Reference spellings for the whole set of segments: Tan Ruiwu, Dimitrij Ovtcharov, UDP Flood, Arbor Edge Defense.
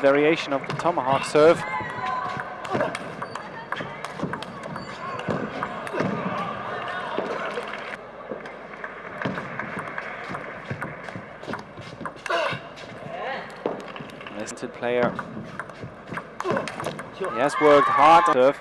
variation of the tomahawk serve. Listed player. He has worked hard on serve.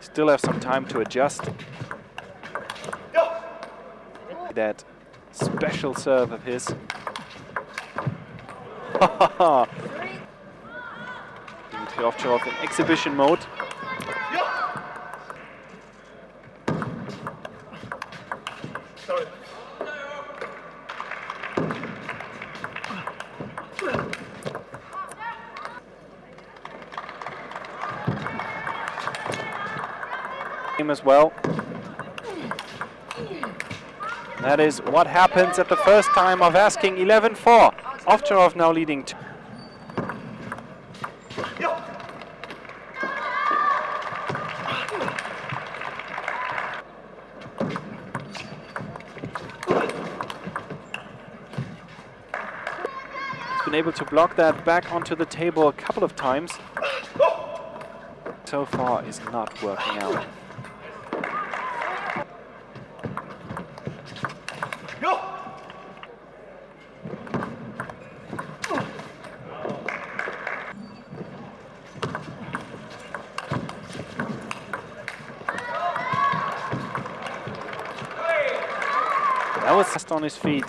Still have some time to adjust. That special serve of his. Dimitrij Ovtcharov in exhibition mode. Him as well. That is what happens at the first time of asking. 11-4. Ovtcharov now leading 2. He's been able to block that back onto the table a couple of times. So far is not working out. That was just on his feet.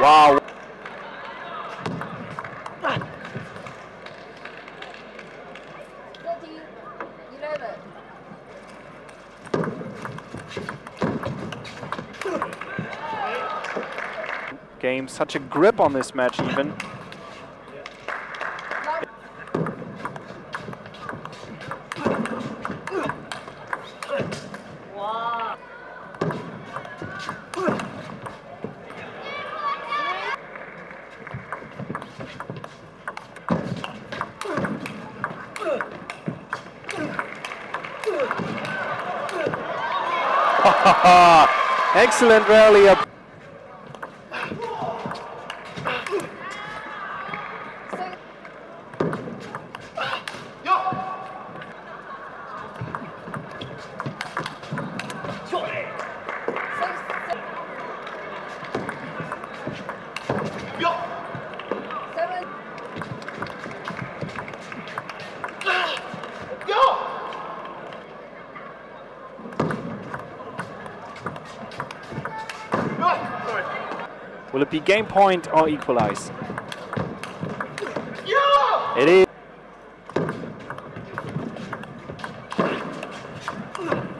Wow. Game, such a grip on this match even. Excellent rally up. Will it be game point or equalize? Yeah! It is.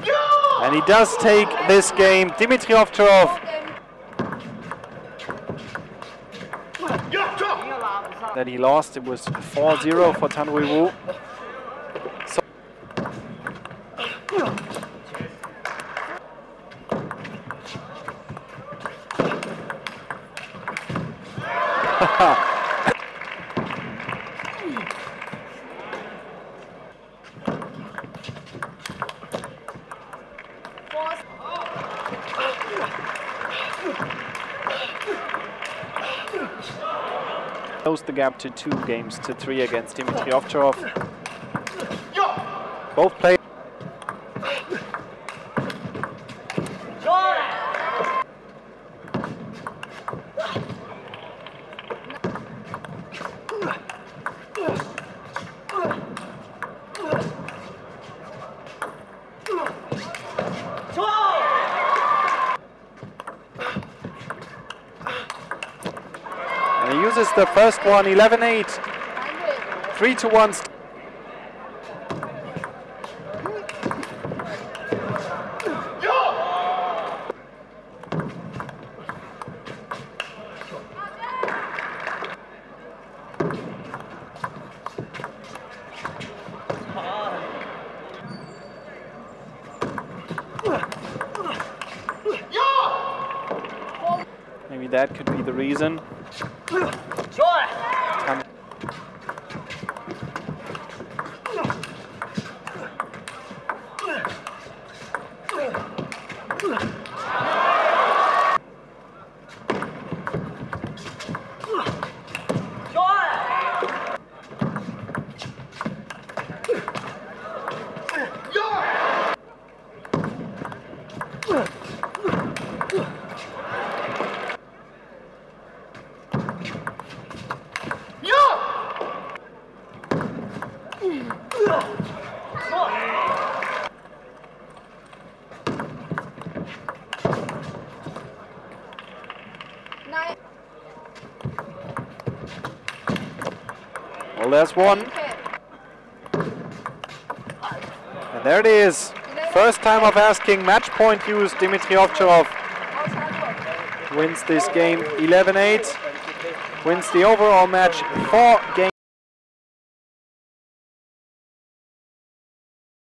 Yeah! And he does take this game. Dimitrij Ovtcharov. Yeah! That he lost. It was 4-0 for Tan Ruiwu. Close the gap to 2 games to 3 against Dimitrij Ovtcharov. Both players. And he uses the first one, 11-8, 3-1. Maybe that could be the reason. Well, there's one. And there it is. First time of asking, match point used. Dimitrij Ovtcharov wins this game 11-8, wins the overall match 4-8.